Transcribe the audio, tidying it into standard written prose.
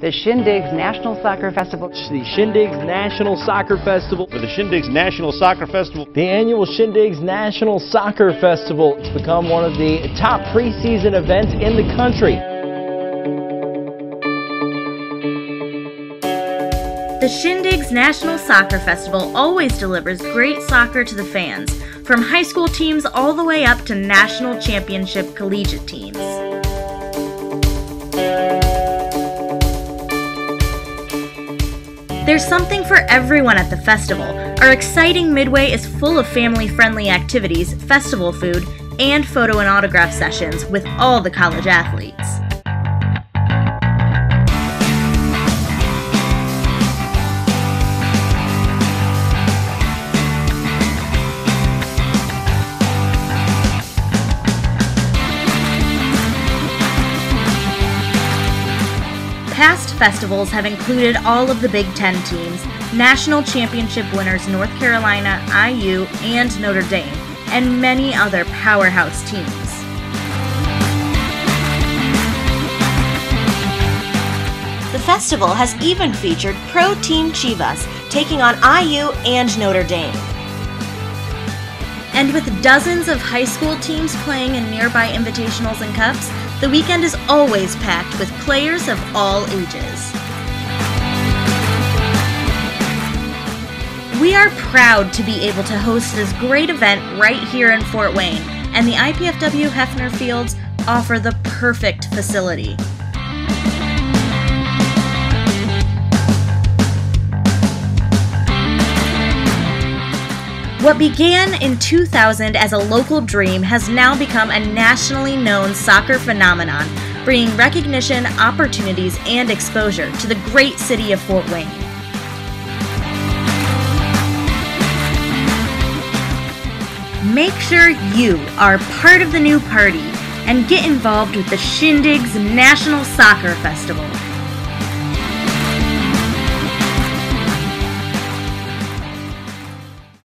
the Shindigz National Soccer Festival. The Shindigz National Soccer Festival. For the Shindigz National Soccer Festival. The annual Shindigz National Soccer Festival. It's become one of the top preseason events in the country. The Shindigz National Soccer Festival always delivers great soccer to the fans, from high school teams all the way up to national championship collegiate teams. There's something for everyone at the festival. Our exciting midway is full of family-friendly activities, festival food, and photo and autograph sessions with all the college athletes. Past festivals have included all of the Big Ten teams, national championship winners North Carolina, IU, and Notre Dame, and many other powerhouse teams. The festival has even featured pro team Chivas taking on IU and Notre Dame. And with dozens of high school teams playing in nearby invitationals and cups, the weekend is always packed with players of all ages. We are proud to be able to host this great event right here in Fort Wayne, and the IPFW Hefner Fields offer the perfect facility. What began in 2000 as a local dream has now become a nationally known soccer phenomenon, bringing recognition, opportunities, and exposure to the great city of Fort Wayne. Make sure you are part of the new party and get involved with the Shindigz National Soccer Festival.